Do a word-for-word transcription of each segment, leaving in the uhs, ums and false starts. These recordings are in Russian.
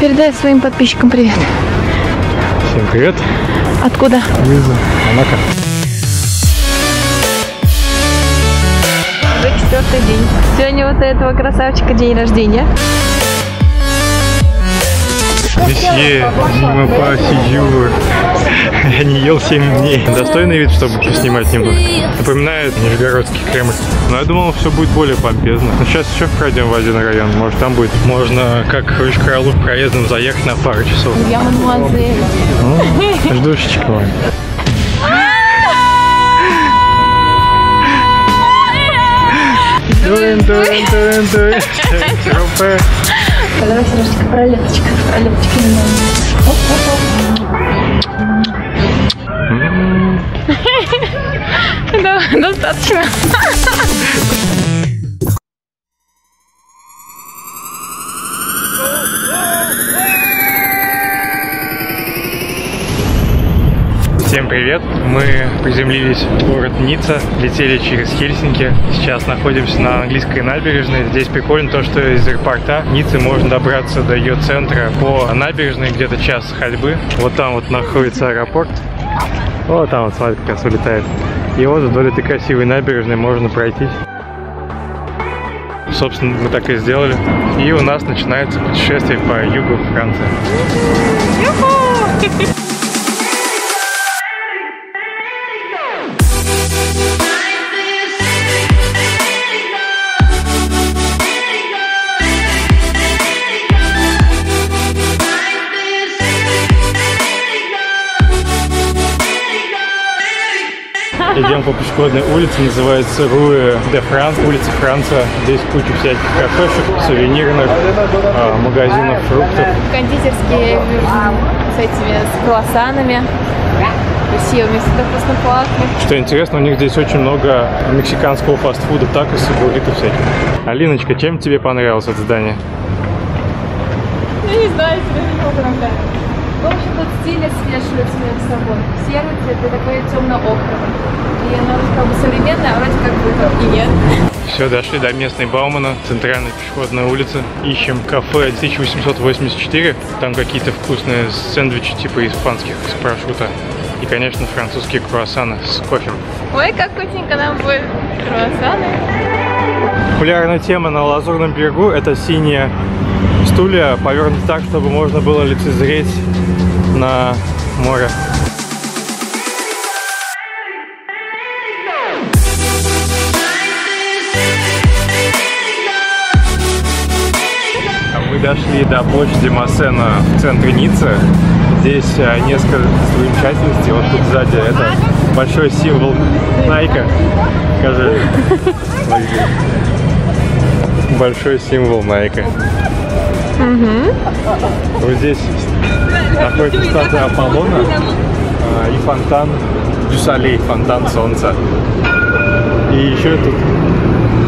Передай своим подписчикам привет. Всем привет. Откуда? Из Монако. Уже четвертый день. Сегодня вот этого красавчика день рождения. Месье, мапа, сижу. Я не ел семь дней. Достойный вид, чтобы поснимать немного. Напоминает Нижегородский Кремль. Но я думал, все будет более помпезно. Но сейчас еще пройдем в один район. Может, там будет. Можно, как в Королу, проездом заехать на пару часов. Я мадемуазель. Ну, ждушечка моя. Дуем, дуем, дуем, дуем. Сен-Тропе. Давай, Сережечка, пролеточка. Пролеточка не надо. Достаточно. Всем привет! Мы приземлились в город Ницца, летели через Хельсинки. Сейчас находимся на английской набережной. Здесь прикольно то, что из аэропорта Ниццы можно добраться до ее центра по набережной, где-то час ходьбы. Вот там вот находится аэропорт. Вот там вот, смотри, как раз улетает. И вот вдоль этой красивой набережной можно пройтись. Собственно, мы так и сделали. И у нас начинается путешествие по югу Франции. Идем по пешеходной улице, называется Rue de France, улица Франция. Здесь куча всяких кафешек, сувенирных, а, магазинов фруктов. Кондитерские с этими, с круассанами, красивыми, всегда вкусно-классно. Что интересно, у них здесь очень много мексиканского фастфуда, такос и буррито всяких. Алиночка, чем тебе понравилось это здание? Я не знаю, тебе не понравилось. В общем, тут стили смешиваются между собой. Серый цвет и такой темно-октовый. И оно вроде как бы современное, а вроде как бы и нет. Все, дошли до местной Баумана, центральной пешеходной улицы. Ищем кафе тысяча восемьсот восемьдесят четыре. Там какие-то вкусные сэндвичи типа испанских с прошутто. И, конечно, французские круассаны с кофе. Ой, как вкусненько нам будет круассаны. Популярная тема на Лазурном берегу – это синие стулья, повернуты так, чтобы можно было лицезреть на море. Мы дошли до площади Массена в центре Ниццы. Здесь несколько достопримечательностей. Вот тут сзади это большой символ Nike. Скажи. Большой символ Nike. Угу. Вот здесь находится статуя Аполлона э, и фонтан Дю Салей, фонтан солнца. И еще тут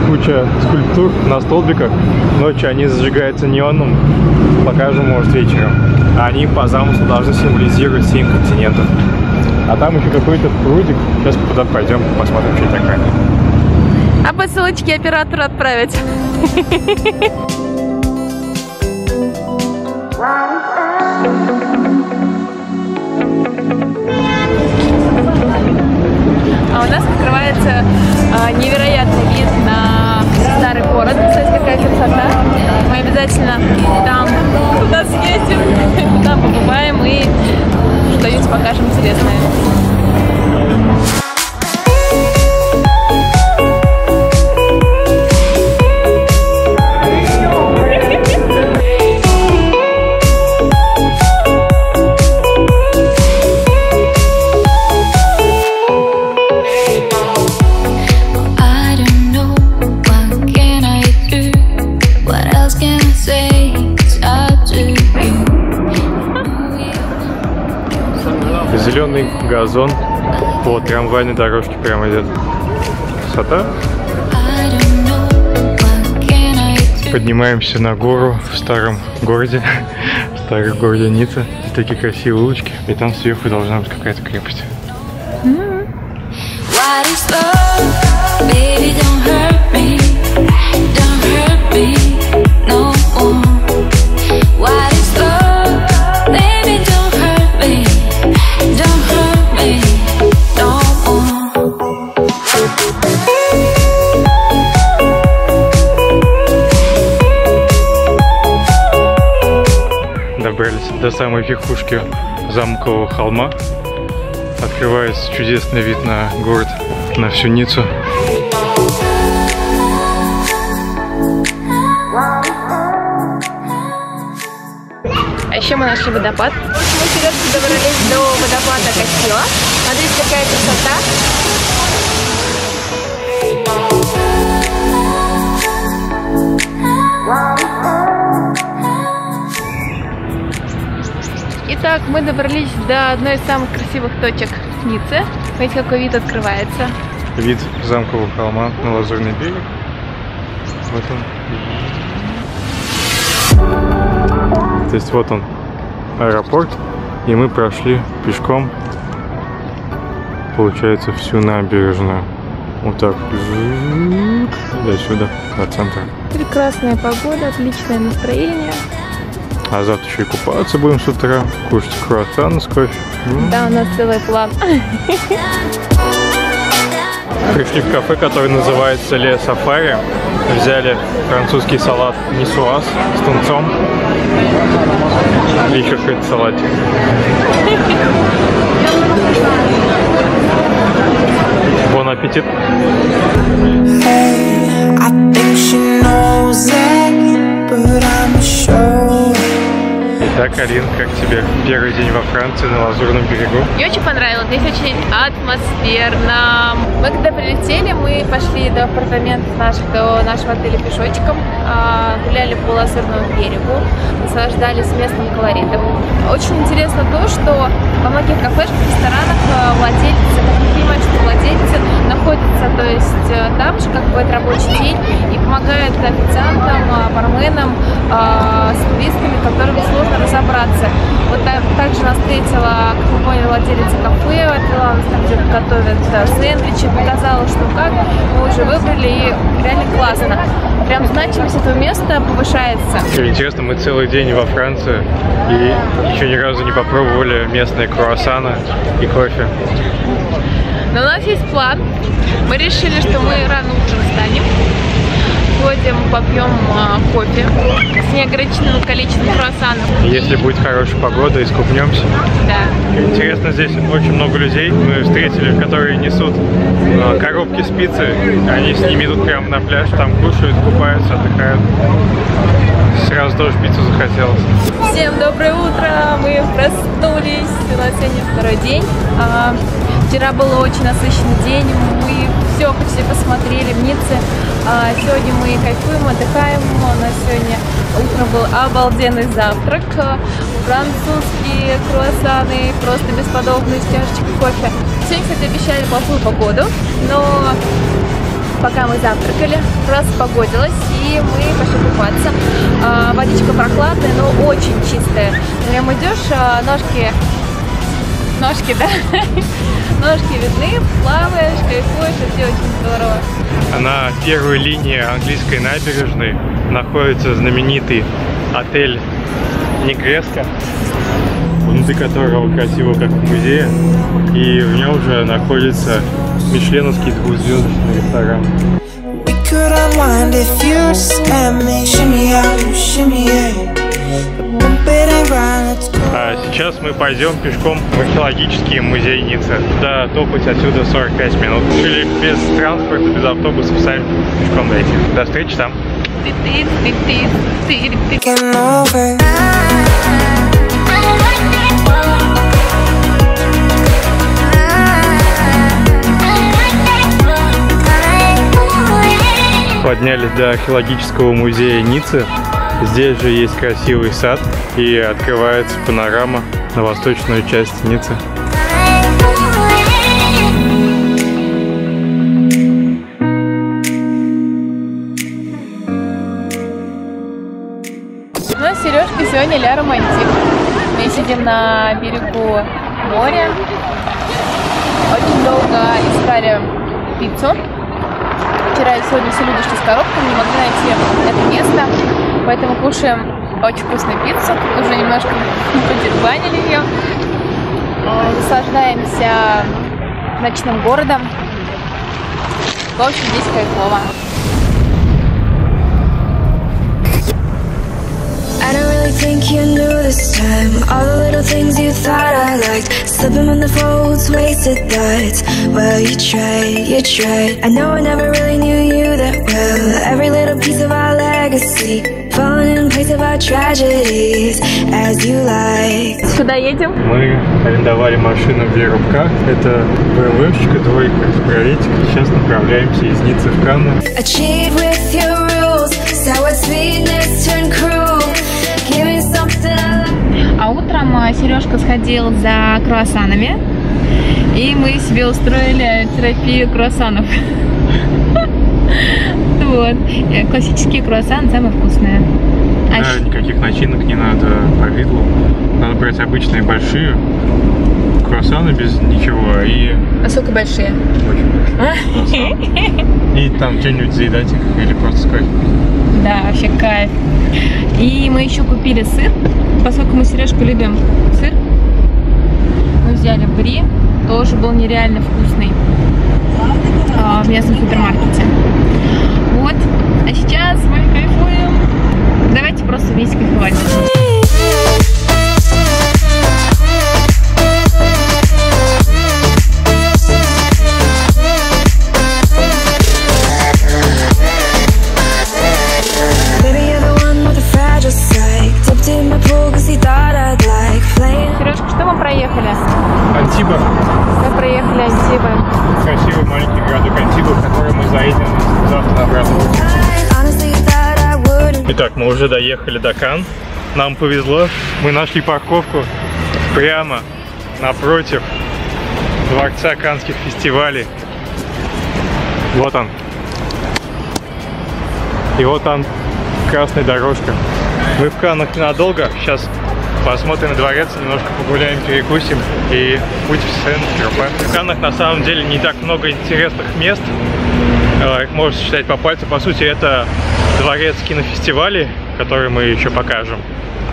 куча скульптур на столбиках. Ночью они зажигаются неоном, покажем, может, вечером. Они по замыслу должны символизировать семь континентов. А там еще какой-то прудик. Сейчас туда пойдем, посмотрим, что это такое. А посылочки оператору отправить. А у нас открывается а, невероятный вид на старый город. Кстати, какая красота. Мы обязательно там туда съездим, туда побываем и что-нибудь покажем интересное. Зеленый газон по трамвайной дорожке прямо идет. Красота. Поднимаемся на гору в старом городе, в старом городе Ницца. Такие красивые улочки. И там сверху должна быть какая-то крепость. Mm-hmm. добрались до самой верхушки замкового холма. Открывается чудесный вид на город, на всю Ниццу. А еще мы нашли водопад. В общем, мы серьезно добрались до водопада Костела. Смотрите, какая красота. Итак, мы добрались до одной из самых красивых точек Ниццы. Смотрите, какой вид открывается. Вид замкового холма на Лазурный берег. Вот он. То есть вот он, аэропорт. И мы прошли пешком, получается, всю набережную. Вот так. До сюда, до центра. Прекрасная погода, отличное настроение. А завтра еще и купаться будем с утра. Кушать круассаны с кофе. Да, у нас целый план. Пришли в кафе, которое называется Ле Сафари. Взяли французский салат Нисуас с тунцом. И еще какой-то салатик. Бон аппетит! Итак, Алин, как тебе первый день во Франции на Лазурном берегу? Мне очень понравилось, здесь очень атмосферно. Мы когда прилетели, мы пошли до апартаментов наших, до нашего отеля пешочком, гуляли по Лазурному берегу, наслаждались местным колоритом. Очень интересно то, что во многих кафешках, ресторанах владельцы, как мы понимаем, что владельцы находятся, то есть там же, как будет рабочий день, и помогают официантам, барменам, с туристами, которым сложно разобраться. Вот так, также нас встретила, как мы поняли, владелица кафе, отвела нас там, где готовят сэндвичи, показала, что как, мы уже выбрали, и реально классно. Прям значимость этого места повышается. Интересно, мы целый день во Франции и еще ни разу не попробовали местные круассаны и кофе. Но у нас есть план. Мы решили, что мы рано утром встанем, сходим, попьем а, кофе с неограниченным количеством круассанов. Если будет хорошая погода, искупнемся. Да. Интересно, здесь очень много людей. Мы встретили, которые несут а, коробки с пиццей. Они с ними идут прямо на пляж, там кушают, купаются, отдыхают. Сразу тоже пиццу захотелось. Всем доброе утро! Мы проснулись. У нас сегодня второй день. А, вчера был очень насыщенный день. Мы все почти посмотрели в Ницце. Сегодня мы кайфуем, отдыхаем. У нас сегодня утром был обалденный завтрак. Французские круассаны, просто бесподобные, с чашечкой кофе. Сегодня, кстати, обещали плохую погоду, но пока мы завтракали, распогодилось, и мы пошли купаться. Водичка прохладная, но очень чистая. Прям идешь, ножки... Ножки, да? Ножки видны, плаваешь, кайфуешь, и все очень здорово. На первой линии английской набережной находится знаменитый отель Негреско, внутри которого красиво, как в музее, и в нем уже находится мишленовский двухзвездочный ресторан. А сейчас мы пойдем пешком в археологический музей Ниццы. Да, топать отсюда сорок пять минут. Решили без транспорта, без автобусов, сами пешком дойти. До встречи там. Поднялись до археологического музея Ниццы. Здесь же есть красивый сад, и открывается панорама на восточную часть Ниццы. У нас сережка сегодня ля романтик. Мы сидим на берегу моря. Очень долго искали пиццу. Вчера и сегодня все люди шли с коробками, не могли найти это место. Поэтому кушаем очень вкусную пиццу, уже немножко подербанили ее. Наслаждаемся ночным городом. В общем, здесь кайфово. I don't really think you knew this time. All the little things you thought I liked, slipping on the folds, wasted thoughts. Well, you tried, you tried. I know I never really knew you that well. Every little piece of our legacy, falling in place of our tragedies, as you like. Куда едем? Мы арендовали машину в Ерубках. Это бэ эм вэ-шечка, двойка, ферраритик. Сейчас направляемся из Ниццы в Канны. Achieve with your rules, sour sweetness turn cruel. Give me something I like. А утром Сережка сходил за круассанами, и мы себе устроили терапию круассанов. Вот. Классические круассаны самые вкусные. Да, никаких начинок не надо по виду. Надо брать обычные большие круассаны без ничего. И... Насколько большие? Очень большие. И там что-нибудь заедать их или просто сказать. Да, вообще кайф. И мы еще купили сыр. Поскольку мы Сережку любим сыр, мы взяли бри, тоже был нереально вкусный, а, в местном супермаркете. Вот, а сейчас мы кайфуем. Давайте просто вместе кайфовать. Сережка, что мы проехали? Антиба. Мы проехали Антиба. Красивый маленький городок Антиба, в который мы заедем завтра обратно. Итак, мы уже доехали до Кан. Нам повезло, мы нашли парковку прямо напротив дворца Каннских фестивалей. Вот он. И вот там красная дорожка. Мы в Каннах ненадолго, сейчас посмотрим на дворец, немножко погуляем, перекусим и путь в Сен-Тропе. В Каннах на самом деле не так много интересных мест, их можно считать по пальцу. По сути, это дворец кинофестивалей, который мы еще покажем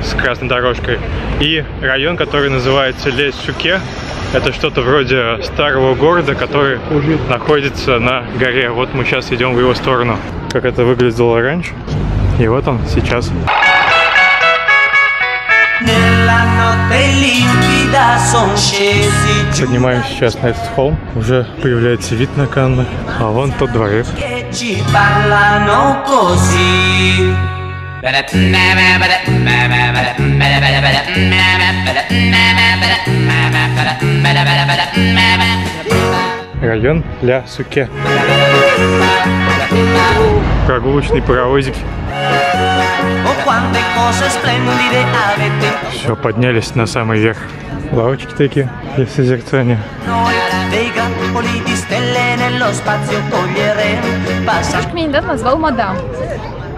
с красной дорожкой, и район, который называется Ле-Сюке. Это что-то вроде старого города, который находится на горе. Вот мы сейчас идем в его сторону. Как это выглядело раньше, и вот он сейчас. Поднимаемся сейчас на этот холм. Уже появляется вид на Канны. А вон тот дворец. Район Ля-Сюке. Прогулочный паровозик. Все, поднялись на самый верх. Лавочки такие, есть созерцание. Сашка меня недавно назвал мадам.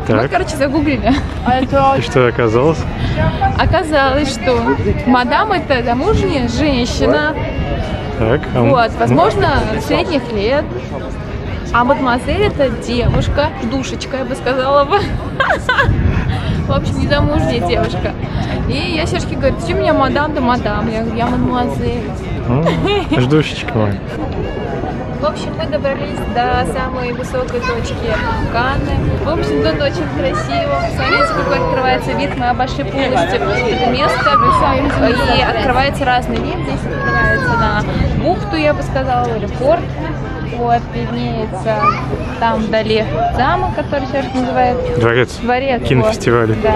Так. Мы, короче, загуглили. И что оказалось? Оказалось, что мадам — это замужняя женщина. Так, а мы... Вот, возможно, средних лет. А мадемуазель — это девушка, душечка, я бы сказала бы. В общем, незамужняя девушка. И я Сережке говорю, ты меня мадам-то мадам, я говорю, я мадемуазель. Душечка моя. В общем, мы добрались до самой высокой точки Канны. В общем, тут очень красиво. Смотрите, какой открывается вид. Мы обошли полностью это место. И открывается разный вид. Здесь открывается на бухту, я бы сказала, или порт. Вот, виднеется там вдали замок, который сейчас называется... Дворец. Дворец. Кинофестиваль. Вот, да.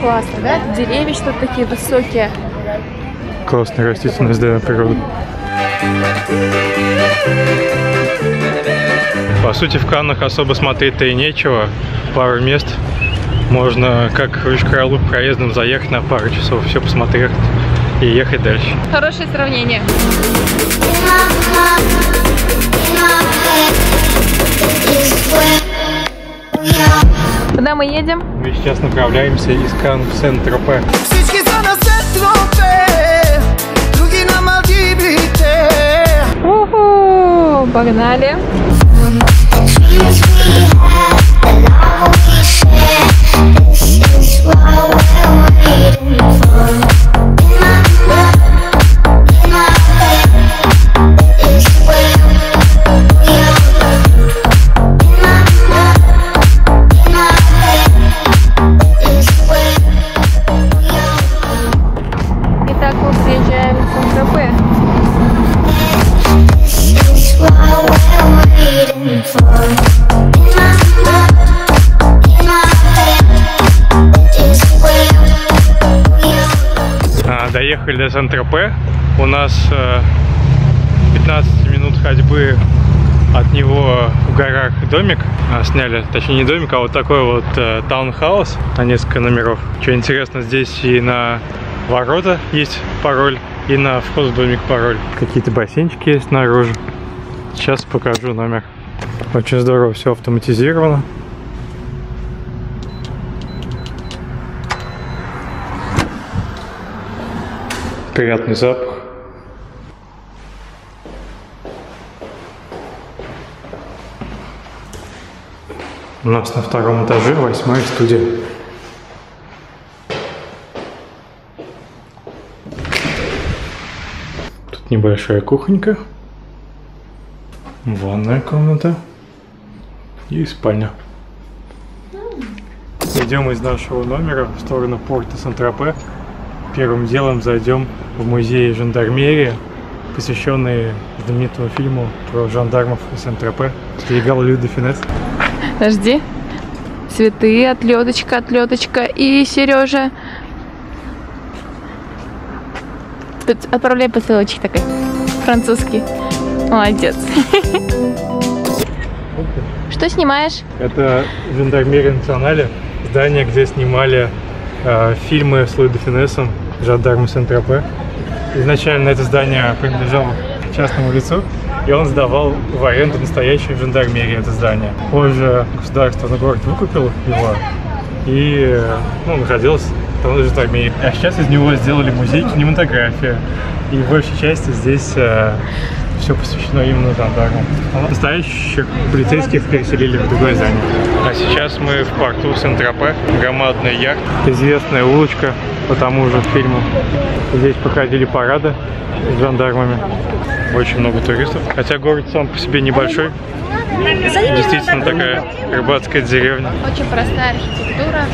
Классно, да? Деревья что-то такие высокие. Классная растительность, да, природа. По сути, в Каннах особо смотреть-то и нечего. Пару мест. Можно, как в Ишкаралу, проездом заехать на пару часов, все посмотреть и ехать дальше. Хорошее сравнение. Куда мы едем? Мы сейчас направляемся из Канн в Сен-Тропе. Уху, погнали! Сен-Тропе. Доехали до Сен-Тропе. У нас пятнадцать минут ходьбы от него в горах домик. Сняли, точнее не домик, а вот такой вот таунхаус на несколько номеров. Что интересно, здесь и на ворота есть пароль, и на вход в домик пароль. Какие-то бассейнчики есть снаружи. Сейчас покажу номер. Очень здорово, все автоматизировано. Приятный запах. У нас на втором этаже восьмая студия. Тут небольшая кухонька, ванная комната и спальня. Идем из нашего номера в сторону порта Сен-Тропе. Первым делом зайдем в музей жандармерии, посвященный знаменитому фильму про жандармов Сен-Тропе. Стригал Луи де Фюнес. Подожди. Цветы, отлеточка, отлеточка и Сережа. Тут отправляй посылочек такой. Французский. Молодец. Что снимаешь? Это жандармерия национале. Здание, где снимали э, фильмы с Луи де Фюнесом. Жандармы Сен-Тропе. Изначально это здание принадлежало частному лицу, и он сдавал в аренду настоящую жандармерию это здание. Позже государство на город выкупило его, и ну, находилось в том же жандармерии. А сейчас из него сделали музей кинематографии, и в большей части здесь э, все посвящено именно жандармам. Настоящих полицейских переселили в другое здание. А сейчас мы в порту Сен-Тропе, громадная яхта, известная улочка по тому же фильму. Здесь проходили парады с жандармами. Очень много туристов. Хотя город сам по себе небольшой. Действительно такая рыбацкая деревня. Очень простая архитектура.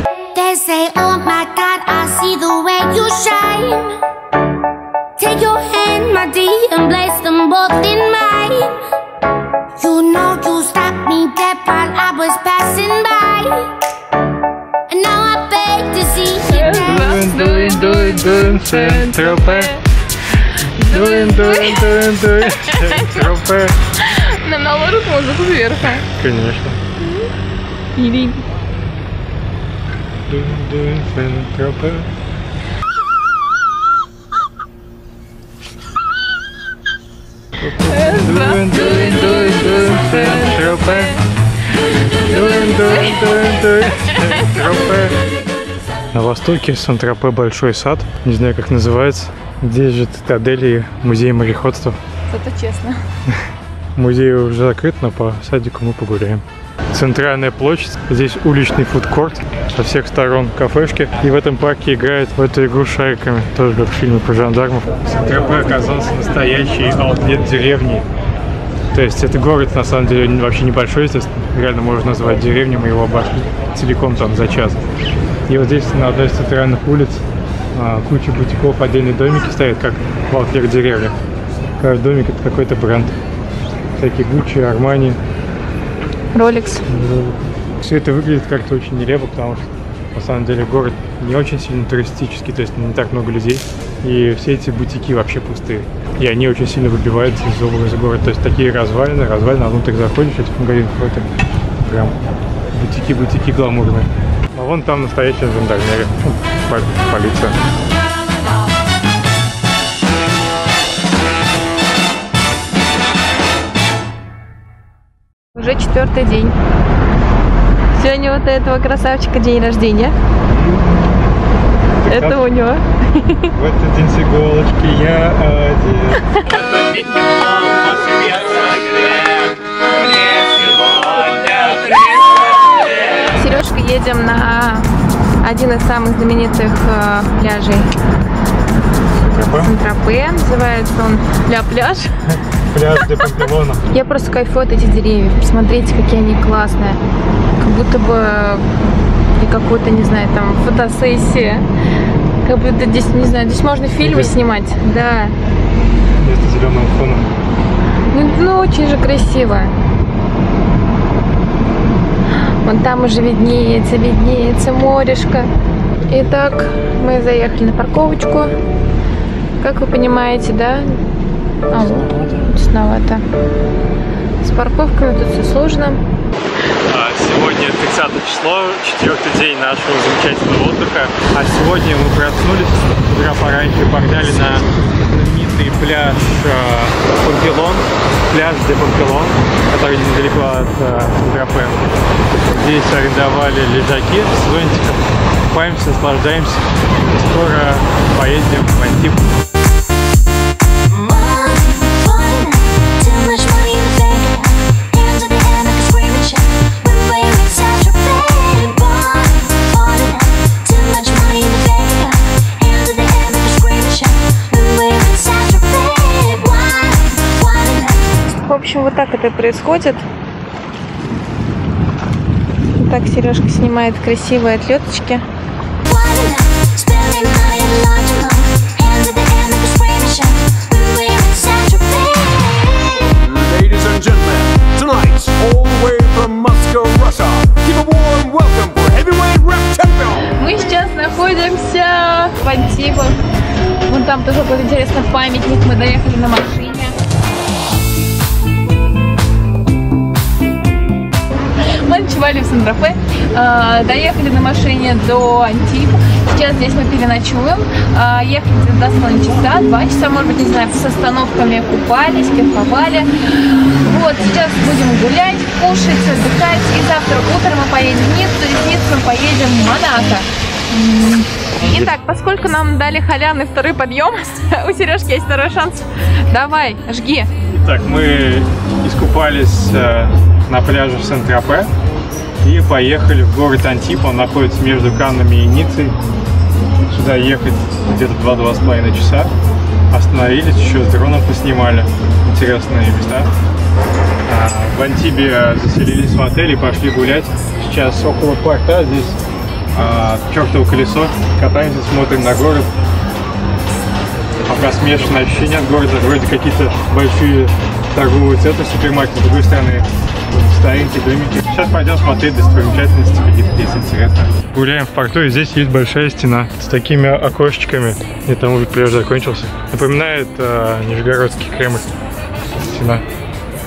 Нам на лору музыку вверх. Конечно. Или... На востоке Сен-Тропе большой сад, не знаю как называется. Здесь же цитадели и музей мореходства. Это честно. Музей уже закрыт, но по садику мы погуляем. Центральная площадь, здесь уличный фудкорт, со всех сторон кафешки. И в этом парке играют в эту игру шариками, тоже как в фильме про жандармов. Сен-Тропе оказался настоящий аутлет деревни. То есть это город, на самом деле, вообще небольшой, естественно. Реально можно назвать деревней, мы его обошли целиком там за час. И вот здесь на одной из центральных улиц куча бутиков, отдельные домики стоят, как в аутлет деревнях. Каждый домик это какой-то бренд. Всякие Gucci, Armani. Rolex. Все это выглядит как-то очень нелепо, потому что на самом деле город не очень сильно туристический, то есть не так много людей. И все эти бутики вообще пустые. И они очень сильно выбиваются из образа города. То есть такие развалины, развалины, а внутрь заходишь, этот магазин какой-то прям бутики-бутики гламурные. А вон там настоящая жандармерия, полиция. Уже четвертый день. Сегодня вот этого красавчика день рождения. Это как? У него. В этот день с иголочки я один. Сережка, едем на один из самых знаменитых пляжей Сен-Тропе. Называется он Пля-пляж. Пляж де Пампелона. Я просто кайфую от этих деревьев. Посмотрите, какие они классные. Как будто бы какую-то, не знаю, там, фотосессия. Как будто здесь, не знаю, здесь можно фильмы снимать. Да. вместо зеленого фона. Ну, ну очень же красиво. Вон там уже виднеется, виднеется морешко. Итак, мы заехали на парковочку. Как вы понимаете, да? А, тесновато. С парковками тут все сложно. Сегодня тридцатое число, четвертый день нашего замечательного отдыха. А сегодня мы проснулись с утра пораньше и погнали на знаменитый пляж Пампелон, пляж де Пампелон, который недалеко от Сен-Тропе. Здесь арендовали лежаки с зонтиком. Купаемся, наслаждаемся. Скоро поедем в Антиб. В общем, вот так это происходит. Вот так Сережка снимает красивые отлеточки. Мы сейчас находимся в Антибах. Вон там тоже какой-то интересный памятник. Мы доехали на машине. Мы ночевали в Сен-Тропе, доехали на машине до Антиб. Сейчас здесь мы переночуем. Ехали до два часа, два часа, может быть, не знаю, с остановками купались, кайфовали. Вот, сейчас будем гулять, кушать, отдыхать. И завтра утром мы поедем в Ниццу, и в Ниццу мы поедем в Монако. Итак, поскольку нам дали халявный второй подъем, у Сережки есть второй шанс. Давай, жги. Итак, мы искупались на пляже в Сен-Тропе и поехали в город Антиб. Он находится между Каннами и Ниццей. Сюда ехать где-то два — два с половиной часа. Остановились, еще с дроном поснимали интересные места. В Антибе заселились в отель и пошли гулять. Сейчас около порта, здесь а, чертово колесо. Катаемся, смотрим на город. Пока смешанное ощущение от города. Вроде какие-то большие торговые центры, супермаркеты, с другой стороны старенькие домики. Сейчас пойдем смотреть достопримечательности, какие-то здесь интересные. Гуляем в порту, и здесь есть большая стена с такими окошечками. И там уже пляж закончился. Напоминает э, Нижегородский Кремль. Стена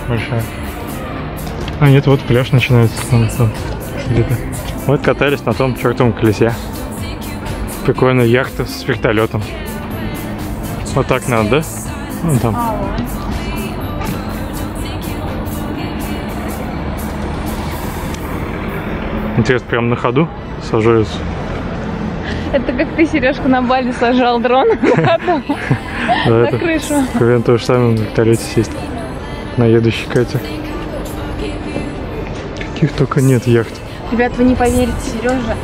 большая. А нет, вот пляж начинается там, там, где-то. Вот катались на том чертовом колесе. Прикольная яхта с вертолетом. Вот так надо, да? Вон там. Интересно, прям на ходу сажаются. Это как ты, Сережка, на Бали сажал дрон на крышу. Примерно то же самое на вертолете сесть. На едущей кате. Каких только нет яхт. Ребят, вы не поверите, Сережа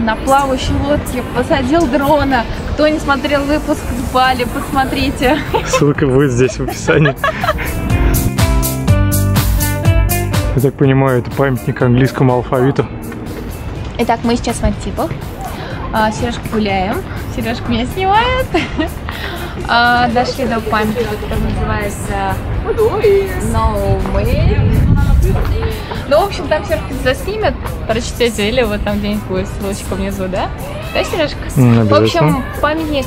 на плавающей лодке посадил дрона. Кто не смотрел выпуск с Бали, посмотрите. Ссылка будет здесь в описании. Я так понимаю, это памятник английскому алфавиту. Итак, мы сейчас в Антибах. А, Сережка гуляем. Сережка меня снимает. А, дошли до памятника, который называется No Way. Ну, в общем, там Сережка заснимет. Прочтите, или вот там где-нибудь будет ссылочка внизу, да? Да, Сережка? В общем, памятник,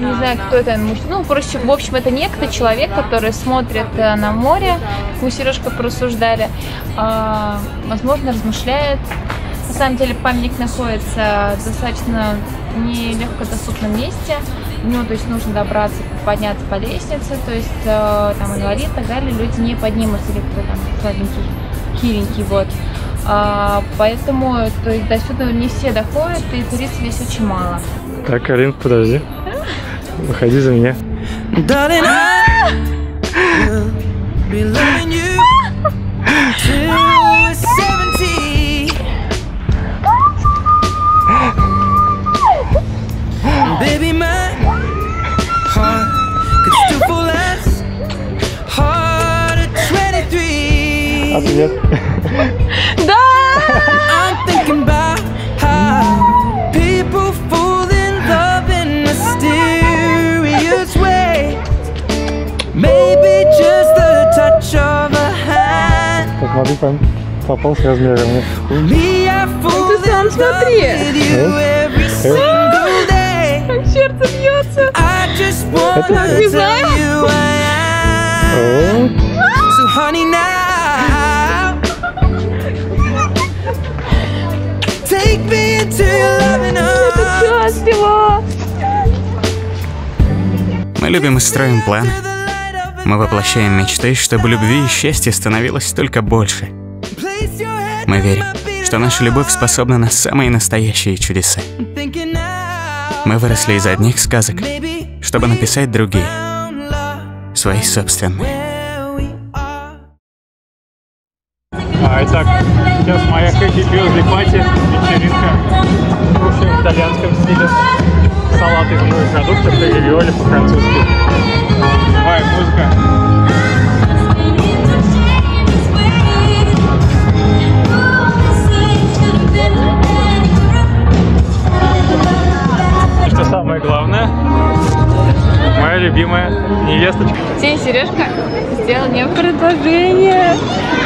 не знаю, кто это, ну, проще, в общем, это некто, человек, который смотрит на море, как мы с Сережкой порассуждали, а, возможно, размышляет. На самом деле памятник находится в достаточно нелегкодоступном месте, ну, то есть нужно добраться, подняться по лестнице, то есть там инвалид и так далее, люди не поднимутся, или кто там слабенький, хиленький, вот. А, поэтому, то есть, до сюда не все доходят, и туристов здесь очень мало. Так, Алин, подожди. Выходи за меня. Ответ. Да! Смотри, там пополз размерами. Ну ты сам смотри! Как сердце бьется! Это счастливо! Мы любим и строим планы. Мы воплощаем мечты, чтобы любви и счастья становилось только больше. Мы верим, что наша любовь способна на самые настоящие чудеса. Мы выросли из одних сказок, чтобы написать другие, свои собственные. А, итак, сейчас моя хэппи-бирди-пати, вечеринка в русском итальянском стиле. Салат из моих продуктов и равиоли по-французски. Живая музыка. Самое главное, моя любимая невесточка. День Сережка сделал мне предложение.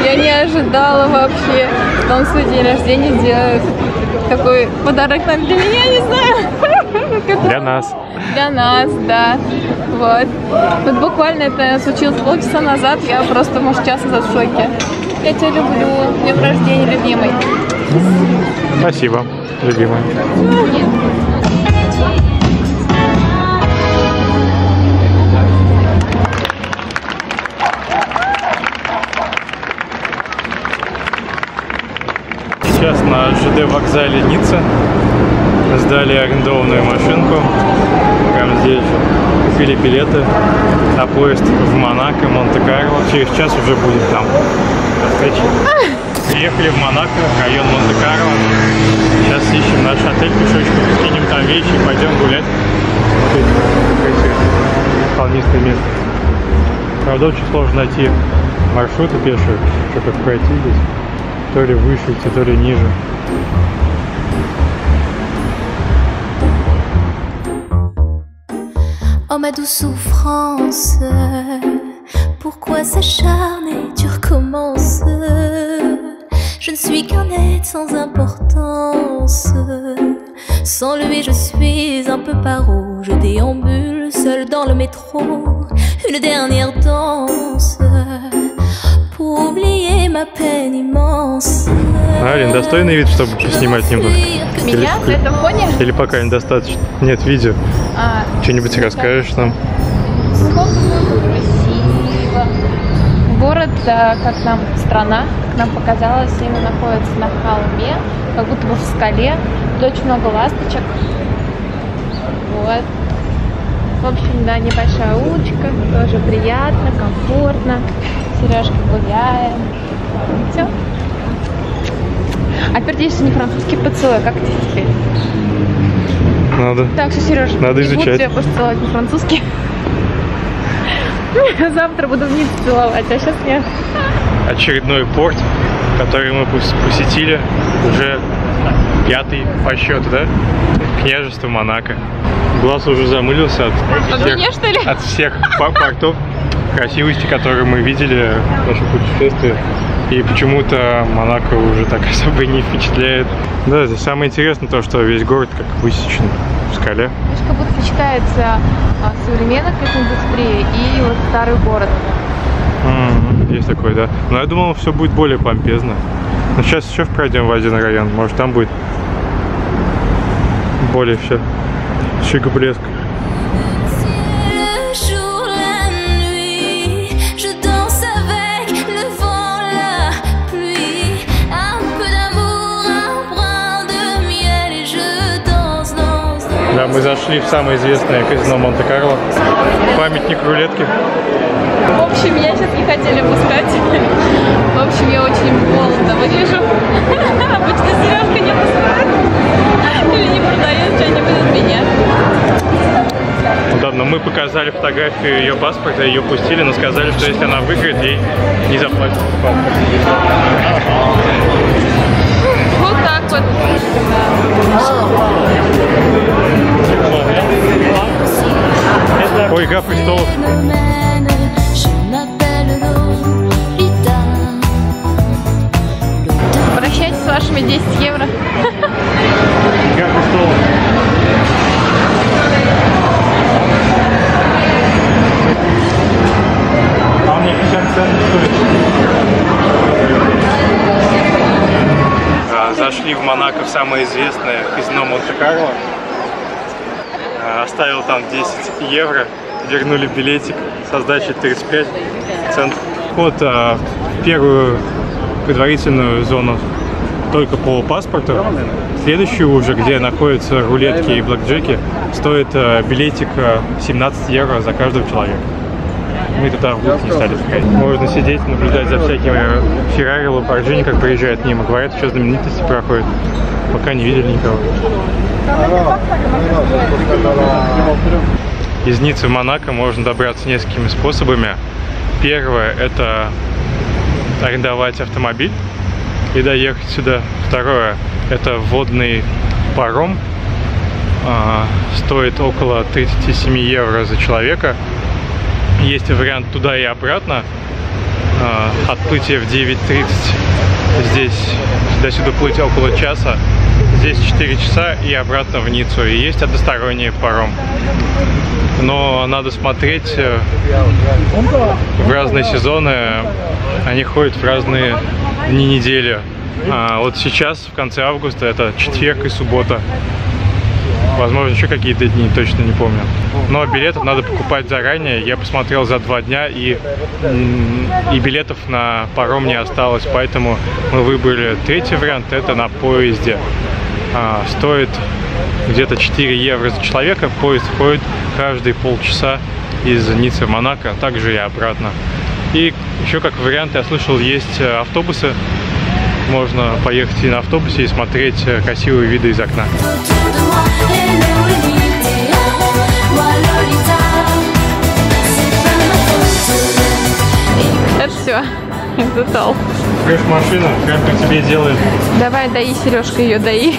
Я не ожидала вообще. В том, что день рождения делают такой подарок нам для меня, не знаю. Для нас. Для нас, да. Вот. Вот буквально это случилось полчаса назад. Я просто, может, час назад в шоке. Я тебя люблю. Днем рождения, любимый. Спасибо, любимый. Сейчас на ЖД вокзале Ницца сдали арендованную машинку, прямо здесь купили билеты на поезд в Монако, Монте-Карло. Через час уже будет там встреча. Приехали в Монако, в район Монте-Карло. Сейчас ищем наш отель пешочком, скинем там вещи и пойдем гулять. Холмистое место. Правда, очень сложно найти маршруты пешие, чтобы пройти здесь. То ли выше, то ли ниже. Oh ma douce souffrance, pourquoi s'acharner, tu recommences? Je ne suis qu'un être sans importance. Sans lui, je suis un peu paro. Je déambule seul dans le métro. Une dernière danse. Алин, достойный вид, чтобы снимать немножко? Меня или, в этом фоне? Или пока недостаточно? Нет видео. А, что-нибудь расскажешь нам? Красиво. Город, как нам страна, как нам показалось, именно находится на холме, как будто бы в скале. Тут очень много ласточек. Вот. В общем, да, небольшая улочка, тоже приятно, комфортно. Сережки гуляем. Все. А теперь здесь не французский поцелуй. Как тебе теперь? Надо. Так, что, Сереж, надо изучать. Я буду тебя поцеловать не французский. Завтра буду вниз целовать, а сейчас нет. Очередной порт, который мы посетили, уже пятый по счету, да? Княжество Монако. Глаз уже замылился от всех, что ли? От всех портов. Красивости, которые мы видели в нашем путешествии, и почему-то Монако уже так особо не впечатляет. Да, здесь самое интересное то, что весь город как высечен в скале. Знаешь, как будто сочетается современная индустрия и вот старый город. Mm-hmm, есть такой, да. Но я думал, все будет более помпезно. Но сейчас еще пройдем в один район, может там будет более все шик-блеск. Мы зашли в самое известное казино Монте-Карло, памятник рулетки. В общем, меня сейчас не хотели пускать. В общем, я очень голодна выгляжу. Обычно Сережка не пускает или не продает что-нибудь от меня. Да, но мы показали фотографию ее паспорта, ее пустили, но сказали, что если она выиграет, ей не заплатят. Вот так вот. Ой, игра престолов. зашли в Монако в самое известное казино Монте-Карло. Оставил там десять евро, вернули билетик со сдачей тридцать пять центов. Вход в первую предварительную зону только по паспорту. Следующую уже, где находятся рулетки и блэкджеки, стоит билетик семнадцать евро за каждого человека. Мы туда в глубь не стали входить. Можно сидеть, наблюдать за всякими Феррари, Ламборджини, как проезжают мимо. Говорят, что знаменитости проходят. Пока не видели никого. Из Ниццы в Монако можно добраться несколькими способами. Первое – это арендовать автомобиль и доехать сюда. Второе – это водный паром. Стоит около тридцати семи евро за человека. Есть вариант туда и обратно. Отплытие в девять тридцать. Здесь до сюда плыть около часа. Здесь четыре часа и обратно в Ниццу. И есть односторонний паром. Но надо смотреть, в разные сезоны они ходят, в разные дни недели. А вот сейчас, в конце августа, это четверг и суббота. Возможно, еще какие-то дни, точно не помню. Но билетов надо покупать заранее. Я посмотрел за два дня, и, и билетов на паром не осталось. Поэтому мы выбрали третий вариант, это на поезде. А, стоит где-то четыре евро за человека. Поезд ходит каждые полчаса из Ниццы в Монако, а также и обратно. И еще как вариант, я слышал, есть автобусы. Можно поехать и на автобусе и смотреть красивые виды из окна. Это все. Это тал. Крыш машина, как по тебе делает. Давай, дай, Сережка, ее дай.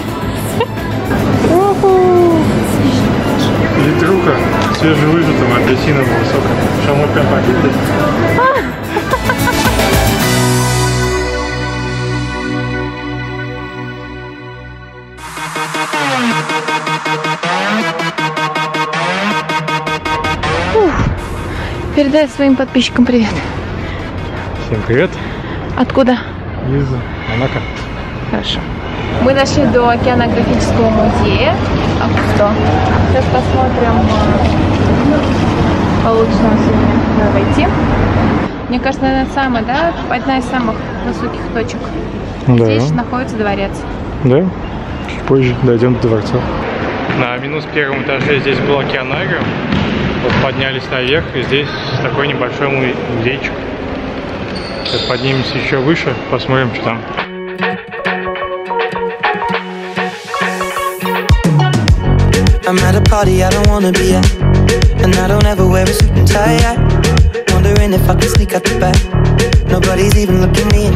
Литруха свежевыжатого апельсинового сока. Шамот прям погибнет. Передай своим подписчикам привет. Всем привет. Откуда? Из Монако. Хорошо. Мы дошли до Океанографического музея. А кто? Сейчас посмотрим, получится нам сегодня войти. Мне кажется, это самая, да, одна из самых высоких точек. Да. Здесь находится дворец. Да. Чуть позже дойдем до дворца. На минус первом этаже здесь был океанариум. Вот поднялись наверх, и здесь такой небольшой музейчик. Сейчас поднимемся еще выше, посмотрим, что там.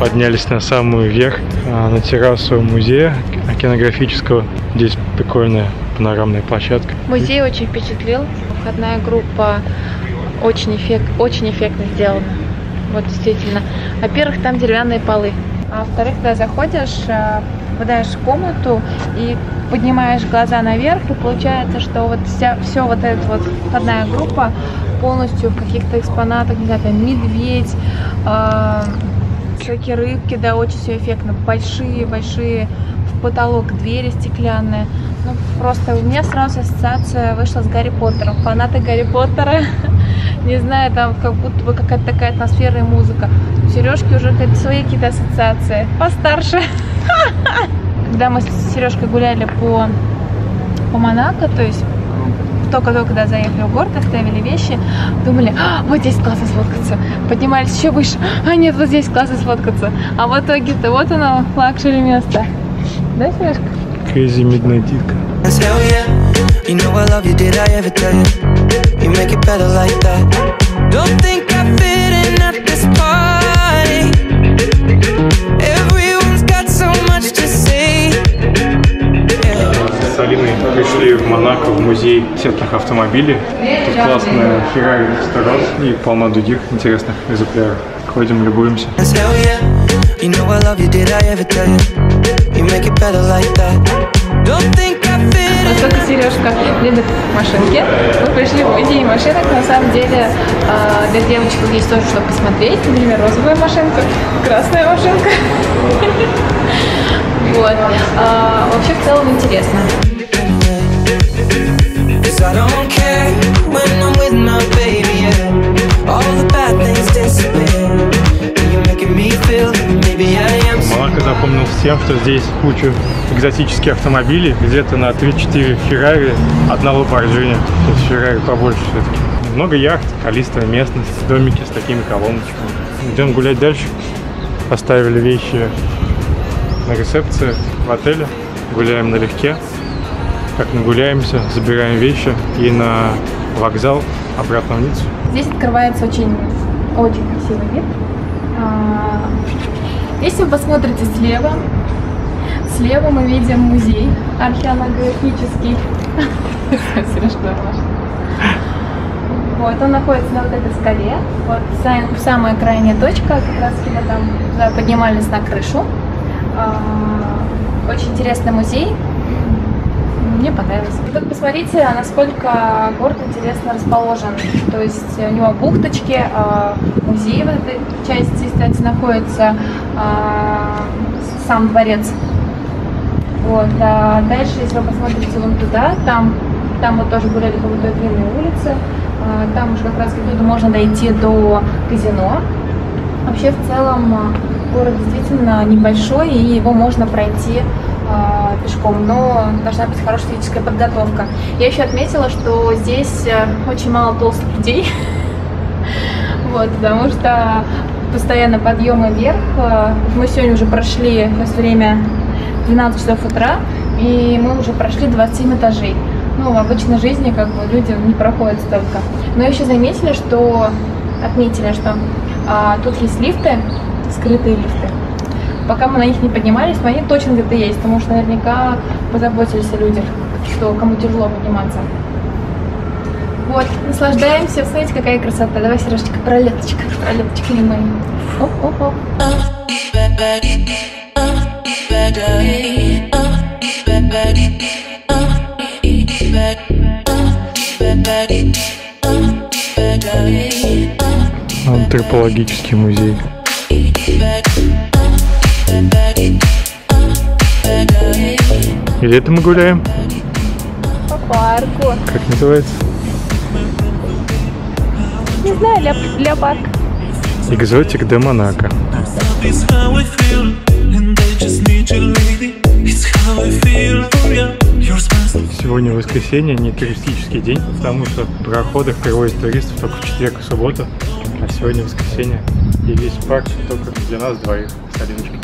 Поднялись на самую верх, на террасу музея океанографического. Здесь прикольная панорамная площадка. Музей очень впечатлил. Входная группа очень, эффект, очень эффектно сделана. Вот действительно. Во-первых, там деревянные полы. А во-вторых, когда заходишь, попадаешь в комнату и поднимаешь глаза наверх, и получается, что вот вся, все вот эта вот входная группа полностью в каких-то экспонатах, не знаю, там медведь, э, всякие рыбки, да, очень все эффектно. Большие-большие, в потолок двери стеклянные. Ну, просто у меня сразу ассоциация вышла с Гарри Поттером. Фанаты Гарри Поттера. Не знаю, там как будто бы какая-то такая атмосфера и музыка. У Сережки уже свои какие-то ассоциации. Постарше. Когда мы с Сережкой гуляли по, по Монако, то есть только-только когда заехали в город, оставили вещи, думали, а, вот здесь классно сфоткаться. Поднимались еще выше, а нет, вот здесь классно сфоткаться. А в итоге-то вот оно, лакшери место. Да, Сережка? Crazy Midnight Disco. С Алиной пришли в Монако в музей сетных автомобилей. Тут классная Феррари ресторан и полно других интересных экземпляров. Ходим, любуемся. Вот это Сережка любит машинки. Мы пришли в музей машинок. На самом деле для девочек есть тоже что посмотреть. Например, розовая машинка, красная машинка. Вот. А, вообще, в целом, интересно. Монако запомнил всем, что здесь куча экзотических автомобилей, где-то на три-четыре Феррари, одна Ламборджини, Феррари побольше все-таки. Много яхт, холистая местность, домики с такими колоночками. Идем гулять дальше. Поставили вещи на ресепции в отеле. Гуляем налегке. Как нагуляемся, забираем вещи и на вокзал обратно в Ниццу. Здесь открывается очень, очень красивый вид. Если вы посмотрите слева, слева мы видим музей археологический. Вот, он находится на вот этой скале, вот самая крайняя точка, как раз мы там туда поднимались на крышу. Очень интересный музей, мне понравилось. Тут посмотрите, насколько город интересно расположен, то есть у него бухточки, музей в этой части, кстати, находится сам дворец. Вот, а дальше, если вы посмотрите вон туда, там, там вот тоже гуляли по той длинной улице. Там уже как раз оттуда можно дойти до казино. Вообще, в целом, город действительно небольшой, и его можно пройти э, пешком, но должна быть хорошая физическая подготовка. Я еще отметила, что здесь очень мало толстых людей, вот, потому что постоянно подъемы вверх. Мы сегодня уже прошли, у нас время двенадцать часов утра, и мы уже прошли двадцать семь этажей. Ну, в обычной жизни как бы люди не проходят столько. Но еще заметили, что отметили, что а, тут есть лифты, скрытые лифты. Пока мы на них не поднимались, но они точно где-то есть, потому что наверняка позаботились о людях, что кому тяжело подниматься. Вот, наслаждаемся. Смотрите, какая красота. Давай, Сережечка, пролеточка, пролеточка не мои. Оп-оп-оп. Антропологический музей. Или это мы гуляем? По парку. Как называется? Не знаю, ля, ля парк. Экзотик до Монако. Сегодня воскресенье, не туристический день, потому что пароходы привозят туристов только в четверг и субботу, а сегодня воскресенье, и весь парк только для нас двоих с Алиночкой.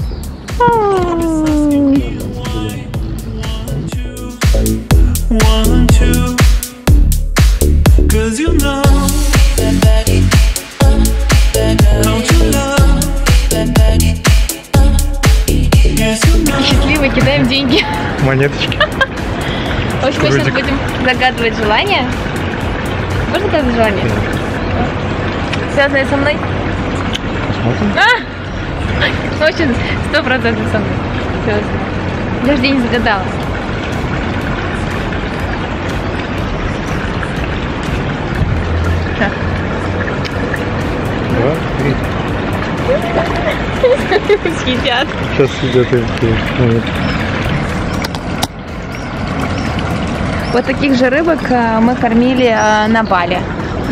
Счастливы, кидаем деньги. Монеточки. В общем, мы сейчас будем загадывать желание. Можно загадывать желание? Связанное со мной? А! В общем, сто процентов со мной. Связано. Я же день загадала. Так. Два, три. Съедят. Сейчас съедят их. Вот таких же рыбок мы кормили на Бали,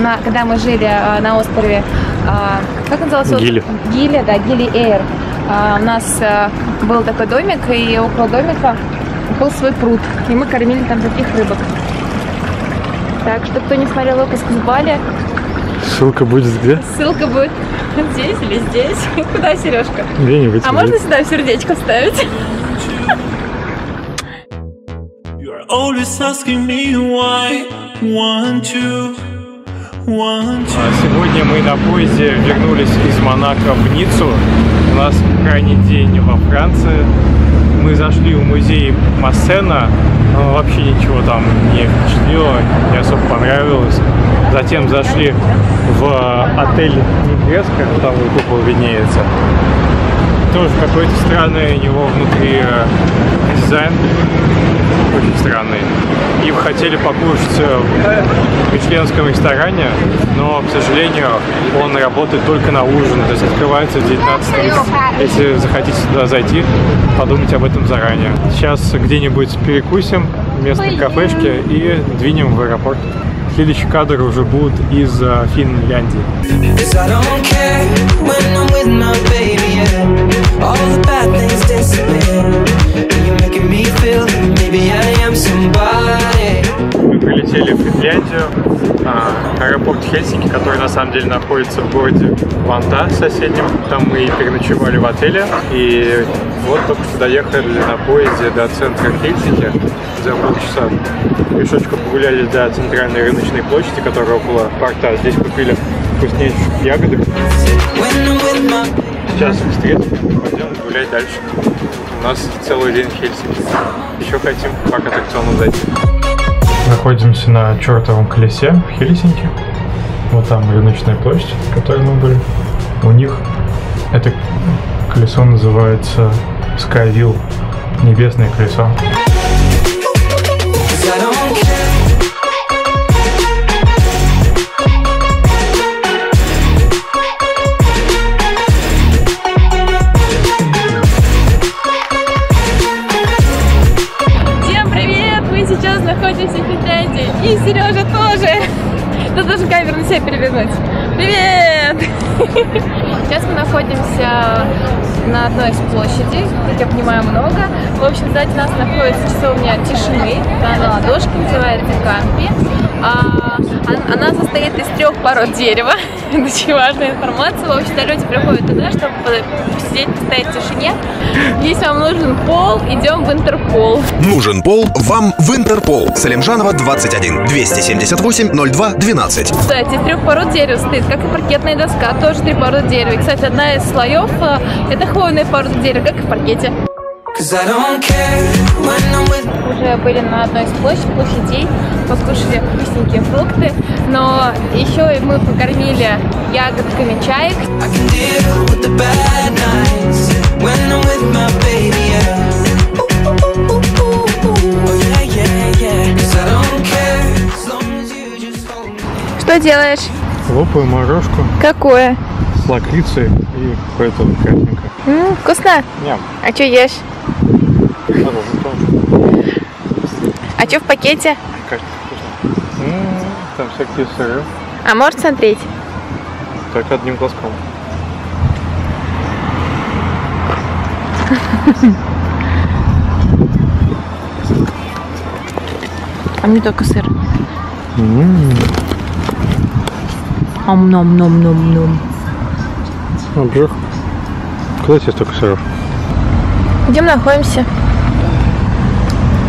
на, когда мы жили на острове, как назывался? Гили. Гили, да, Гили Эйр. У нас был такой домик, и около домика был свой пруд, и мы кормили там таких рыбок. Так что, кто не смотрел выпуск с Бали... Ссылка будет где? Ссылка будет здесь или здесь. Куда, Сережка? Где-нибудь. А где можно сюда сердечко ставить? Сегодня мы на поезде вернулись из Монако в Ниццу. У нас крайний день во Франции. Мы зашли в музей Массена, но вообще ничего там не впечатлило, не особо понравилось. Затем зашли в отель Негреско, там купол виднеется. Тоже какой-то странный у него внутри дизайн. Очень странный. И хотели покушать в мишленском ресторане, но, к сожалению, он работает только на ужин, то есть открывается в девятнадцать тридцать. Если захотите сюда зайти, подумайте об этом заранее. Сейчас где-нибудь перекусим в местной кафешке и двинем в аэропорт. Следующие кадры уже будут из Финляндии. Мы прилетели в Финляндию, аэропорт Хельсинки, который на самом деле находится в городе Ванта соседнем. Там мы переночевали в отеле, и вот только что доехали на поезде до центра Хельсинки за полчаса. Пешочку погуляли до центральной рыночной площади, которая около порта. Здесь купили вкуснейших ягоды. Сейчас встретим, пойдем гулять дальше. У нас целый день в Хельсинки. Еще хотим по аттракциону зайти. Находимся на чертовом колесе в Хельсинки. Вот там рыночная площадь, в которой мы были. У них это колесо называется Skywheel, небесное колесо. И Сережа тоже. Да даже камеру на себя перевернуть. Привет! Сейчас мы находимся на одной из площадей, как я понимаю, много. В общем, сзади нас находится часовня тишины, она ладошки, называется кампи. А, она состоит из трех пород дерева. Это очень важная информация. В общем-то, люди приходят туда, чтобы посидеть, постоять в тишине. Если вам нужен пол, идем в Интерпол. Нужен пол вам в Интерпол. Салимжанова, двадцать один, двести семьдесят восемь, ноль два, двенадцать. Кстати, из трех пород дерева стоит, как и паркетная доска, тоже три породы дерева. И, кстати, одна из слоев – это хвойная порода дерева, как и в паркете. Уже были на одной из площадь, площадей, покушали вкусненькие фрукты, но еще и мы покормили ягодками чаек. Что делаешь? Лопаю морожку. Какое? С лакрицей и какое-то красинка. Ммм, вкусно? Ням. А что ешь? А что в пакете? Кажется, вкусно. М-м-м, там всякие сыры. А можешь смотреть? Только одним глазком. А мне только сыр. Ам-ном-ном-ном-ном. Обжег. Куда тебе столько сыров? Где мы находимся?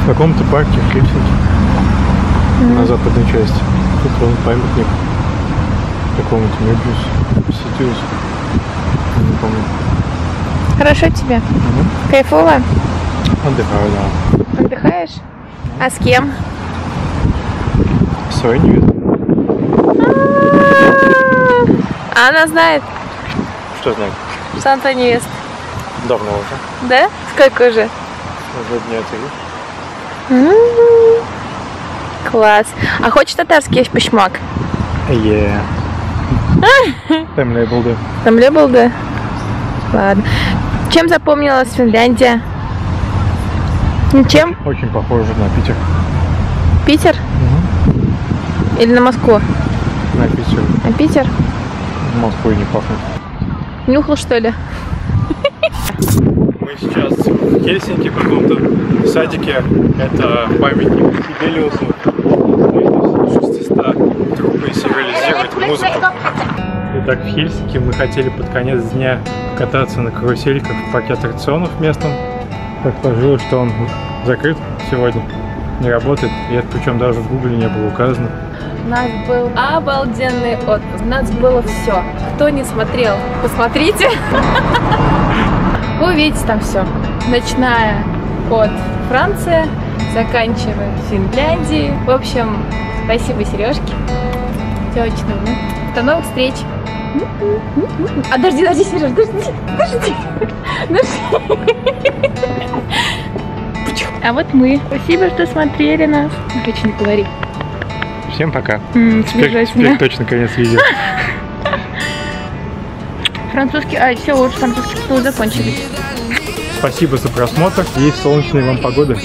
В каком-то парке в Хельсинки, mm-hmm. на западной части. Тут вон памятник какому-то Мебиусу, Ситиусу, не помню. Хорошо тебе? Mm-hmm. Кайфово? Отдыхаю, да. Отдыхаешь? А с кем? Свою не видно. А она знает? Что знает? Что она невеста. Давно уже. Да? Сколько уже? Уже дня три. Mm-hmm. Класс. А хочешь татарский пешмак? Yeah. Там лебелды. Там лебелды? Ладно. Чем запомнилась Финляндия? Ничем? Очень, очень похоже на Питер. Питер? Mm-hmm. Или на Москву? На Питер. На Питер? В Москву и не пахнет. Нюхал, что ли? Мы сейчас в Хельсинки, в каком-то садике. Это памятник Сибелиусу. шестьсот трупы символизирует музыку. Итак, в Хельсинки мы хотели под конец дня кататься на карусельках в парке аттракционов местном. Так сложилось, что он закрыт сегодня, не работает. И это причем даже в гугле не было указано. У нас был обалденный отпуск. У нас было все. Кто не смотрел, посмотрите. Вы увидите там все, начиная от Франции, заканчивая Финляндией. В общем, спасибо Сережке. Все очень удобно. До новых встреч. А дожди, дожди, Сереж, дожди, дожди, дожди. А вот мы. Спасибо, что смотрели нас. Короче, не говори. Всем пока. М-м, теперь, теперь точно конец видео. Французский, а все, вот французские закончились. Спасибо за просмотр и солнечной вам погоды.